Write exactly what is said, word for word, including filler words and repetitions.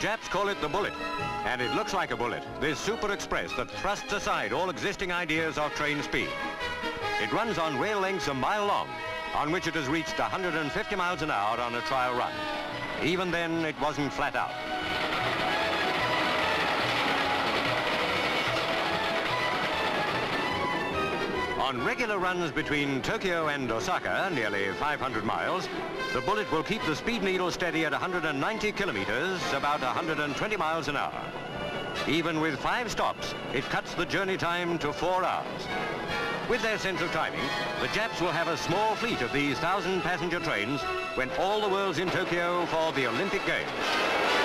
Japs call it the bullet. And it looks like a bullet, this super express that thrusts aside all existing ideas of train speed. It runs on rail lengths a mile long, on which it has reached one hundred fifty miles an hour on a trial run. Even then, it wasn't flat out. On regular runs between Tokyo and Osaka, nearly five hundred miles, the bullet will keep the speed needle steady at one hundred ninety kilometers, about one hundred twenty miles an hour. Even with five stops, it cuts the journey time to four hours. With their sense of timing, the Japs will have a small fleet of these thousand passenger trains when all the world's in Tokyo for the Olympic Games.